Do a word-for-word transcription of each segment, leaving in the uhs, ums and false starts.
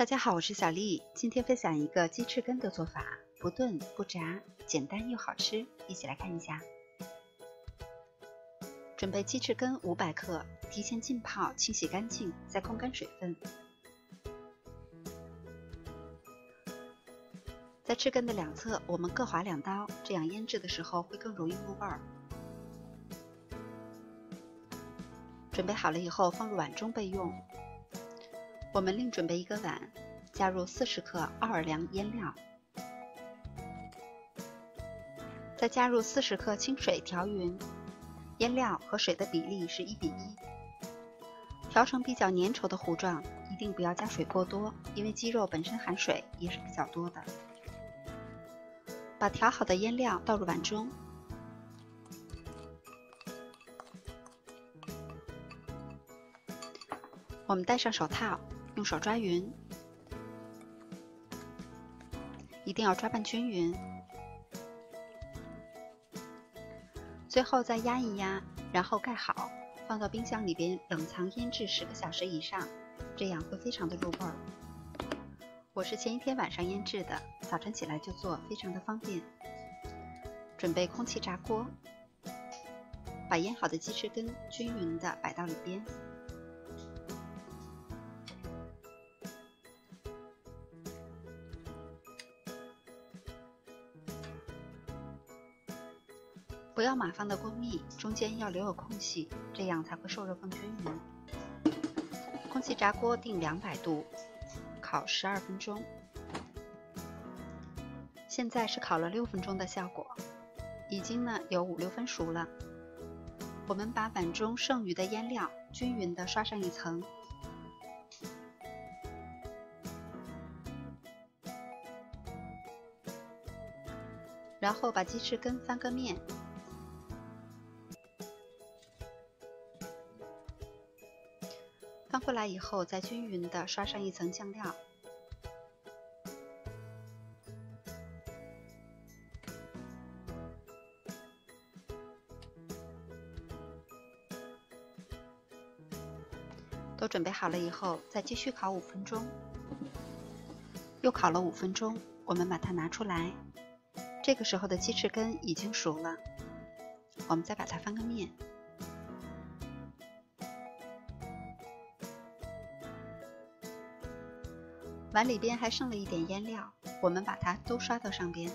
大家好，我是小丽，今天分享一个鸡翅根的做法，不炖不炸，简单又好吃，一起来看一下。准备鸡翅根五百克，提前浸泡，清洗干净，再控干水分。在翅根的两侧，我们各划两刀，这样腌制的时候会更容易入味儿。准备好了以后，放入碗中备用。我们另准备一个碗，加入四十克奥尔良腌料，再加入四十克清水调匀，腌料和水的比例是一比一，调成比较粘稠的糊状，一定不要加水过多，因为鸡肉本身含水也是比较多的。把调好的腌料倒入碗中，我们戴上手套，用手抓匀，一定要抓拌均匀。最后再压一压，然后盖好，放到冰箱里边冷藏腌制十个小时以上，这样会非常的入味儿。我是前一天晚上腌制的，早晨起来就做，非常的方便。准备空气炸锅，把腌好的鸡翅根均匀的摆到里边。不要码放的过密，中间要留有空隙，这样才会受热更均匀。空气炸锅定两百度，烤十二分钟。现在是烤了六分钟的效果，已经呢有五六分熟了。我们把碗中剩余的腌料均匀的刷上一层。然后把鸡翅根翻个面。翻过来以后，再均匀的刷上一层酱料，都准备好了以后，再继续烤五分钟。又烤了五分钟，我们把它拿出来。这个时候的鸡翅根已经熟了，我们再把它翻个面。碗里边还剩了一点腌料，我们把它都刷到上边。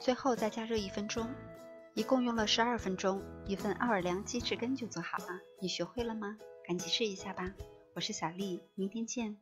最后再加热一分钟，一共用了十二分钟，一份奥尔良鸡翅根就做好了。你学会了吗？赶紧试一下吧。我是小丽，明天见。